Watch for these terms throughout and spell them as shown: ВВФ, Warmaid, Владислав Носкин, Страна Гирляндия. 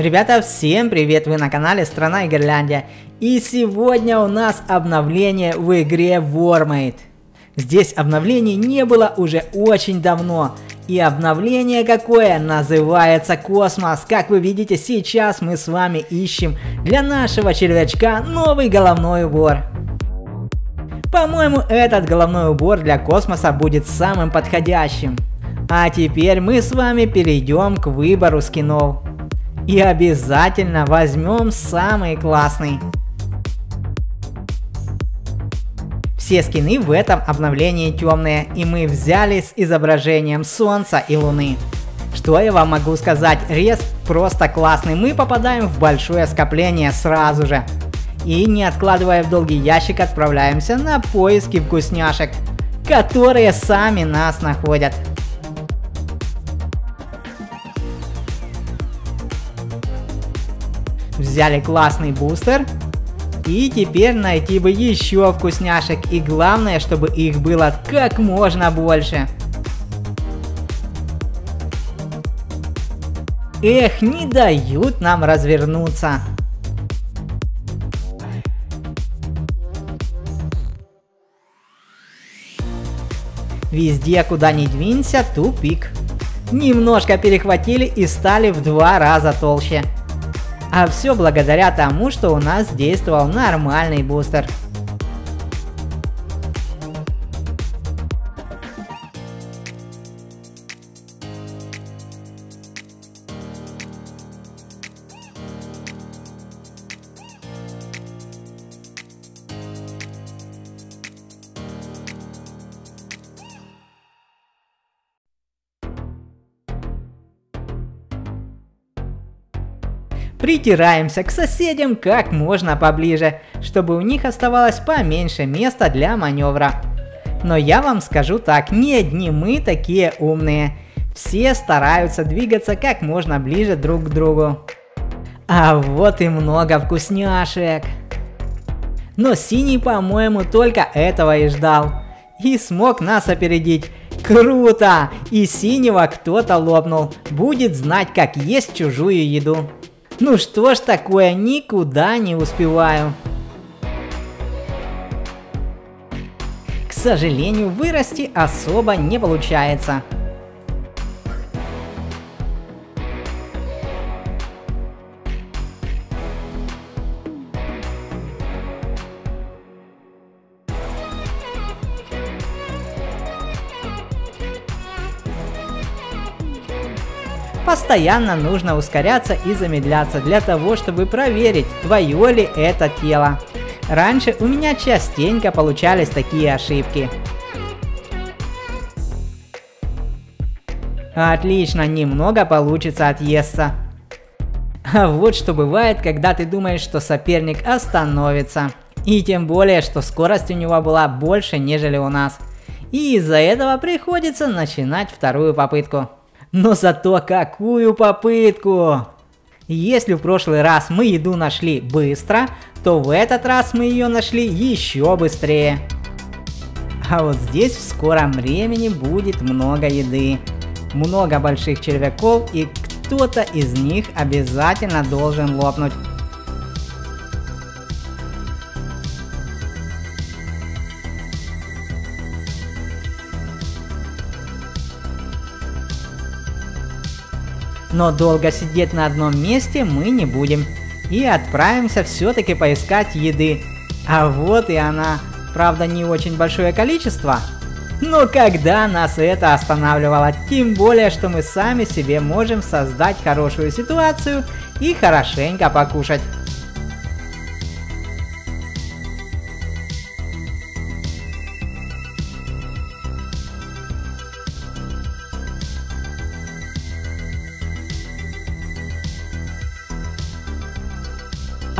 Ребята, всем привет, вы на канале Страна Гирляндия. И сегодня у нас обновление в игре Warmaid. Здесь обновлений не было уже очень давно. И обновление какое? Называется Космос. Как вы видите, сейчас мы с вами ищем для нашего червячка новый головной убор. По-моему, этот головной убор для космоса будет самым подходящим. А теперь мы с вами перейдем к выбору скинов. И обязательно возьмем самый классный. Все скины в этом обновлении темные, и мы взяли с изображением солнца и луны. Что я вам могу сказать, рез просто классный, мы попадаем в большое скопление сразу же. И не откладывая в долгий ящик, отправляемся на поиски вкусняшек, которые сами нас находят. Взяли классный бустер, и теперь найти бы еще вкусняшек, и главное, чтобы их было как можно больше. Эх, не дают нам развернуться. Везде, куда ни двинься, тупик. Немножко перехватили и стали в 2 раза толще. А все благодаря тому, что у нас действовал нормальный бустер. Притираемся к соседям как можно поближе, чтобы у них оставалось поменьше места для маневра. Но я вам скажу так, не одни мы такие умные. Все стараются двигаться как можно ближе друг к другу. А вот и много вкусняшек. Но синий, по-моему, только этого и ждал. И смог нас опередить. Круто! И синего кто-то лопнул. Будет знать, как есть чужую еду. Ну что ж такое, никуда не успеваю. К сожалению, вырасти особо не получается. Постоянно нужно ускоряться и замедляться для того, чтобы проверить, твое ли это тело. Раньше у меня частенько получались такие ошибки. Отлично, немного получится отъесться. А вот что бывает, когда ты думаешь, что соперник остановится. И тем более, что скорость у него была больше, нежели у нас. И из-за этого приходится начинать вторую попытку. Но зато какую попытку! Если в прошлый раз мы еду нашли быстро, то в этот раз мы ее нашли еще быстрее. А вот здесь в скором времени будет много еды. Много больших червяков, и кто-то из них обязательно должен лопнуть. Но долго сидеть на одном месте мы не будем. И отправимся все-таки поискать еды. А вот и она. Правда, не очень большое количество. Но когда нас это останавливало? Тем более, что мы сами себе можем создать хорошую ситуацию и хорошенько покушать.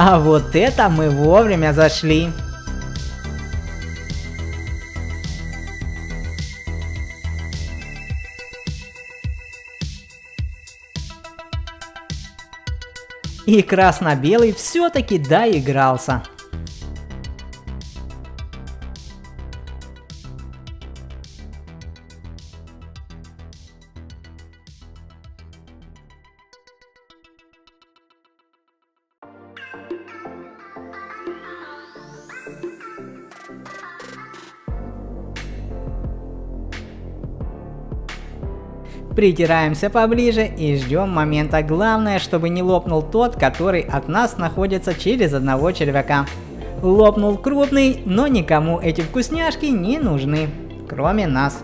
А вот это мы вовремя зашли. И красно-белый все-таки доигрался. Придираемся поближе и ждем момента. Главное, чтобы не лопнул тот, который от нас находится через одного червяка. Лопнул крупный, но никому эти вкусняшки не нужны, кроме нас.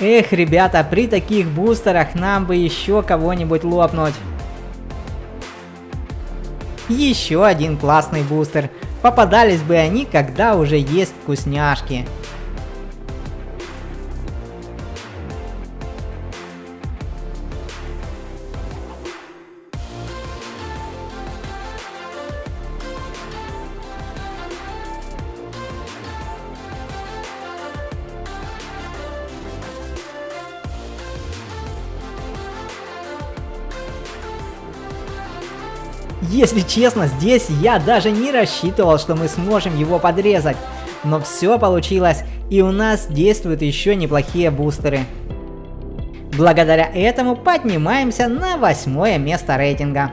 Эх, ребята, при таких бустерах нам бы еще кого-нибудь лопнуть. Еще один классный бустер. Попадались бы они, когда уже есть вкусняшки. Если честно, здесь я даже не рассчитывал, что мы сможем его подрезать, но все получилось, и у нас действуют еще неплохие бустеры. Благодаря этому поднимаемся на 8-е место рейтинга.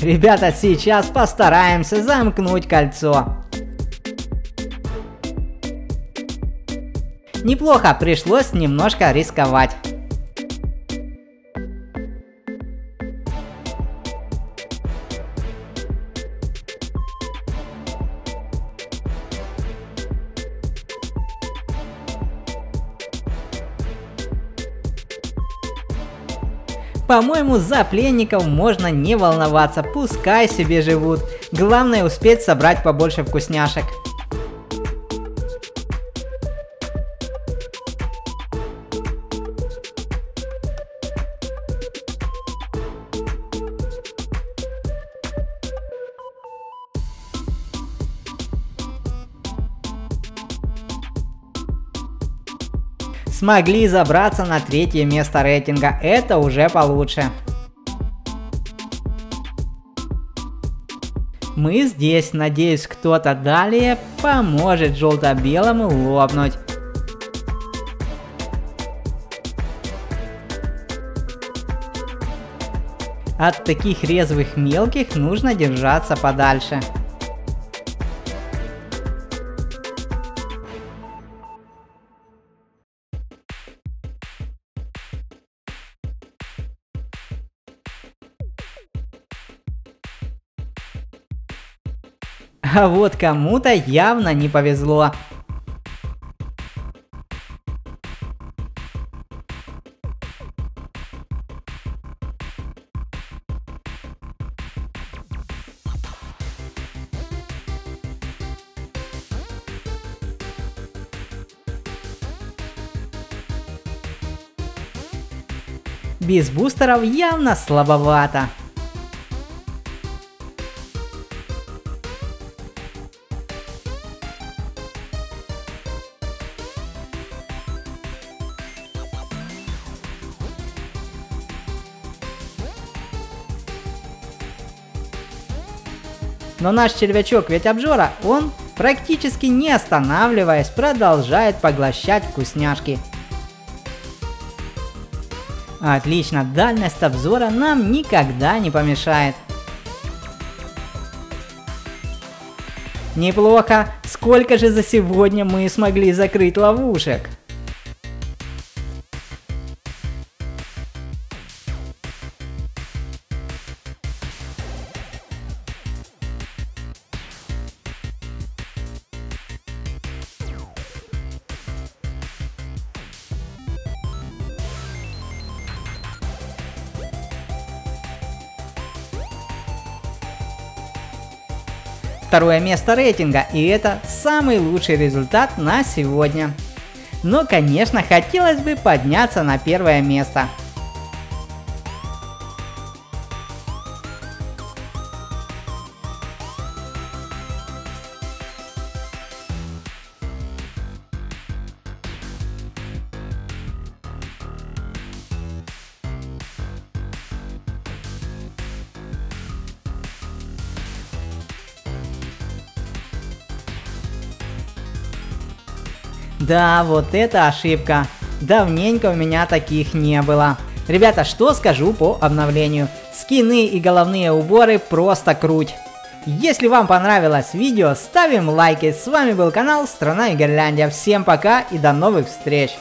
Ребята, сейчас постараемся замкнуть кольцо. Неплохо, пришлось немножко рисковать. По-моему, за пленников можно не волноваться, пускай себе живут. Главное успеть собрать побольше вкусняшек. Смогли забраться на 3-е место рейтинга, это уже получше. Мы здесь, надеюсь, кто-то далее поможет желто-белому лопнуть. От таких резвых мелких нужно держаться подальше. А вот кому-то явно не повезло. Без бустеров явно слабовато. Но наш червячок ведь обжора, он, практически не останавливаясь, продолжает поглощать вкусняшки. Отлично, дальность обзора нам никогда не помешает. Неплохо, сколько же за сегодня мы смогли закрыть ловушек? второе место рейтинга, и это самый лучший результат на сегодня. Но, конечно, хотелось бы подняться на первое место. Да, вот это ошибка. Давненько у меня таких не было. Ребята, что скажу по обновлению. Скины и головные уборы просто круть. Если вам понравилось видео, ставим лайки. С вами был канал Страна Гирляндия. Всем пока и до новых встреч.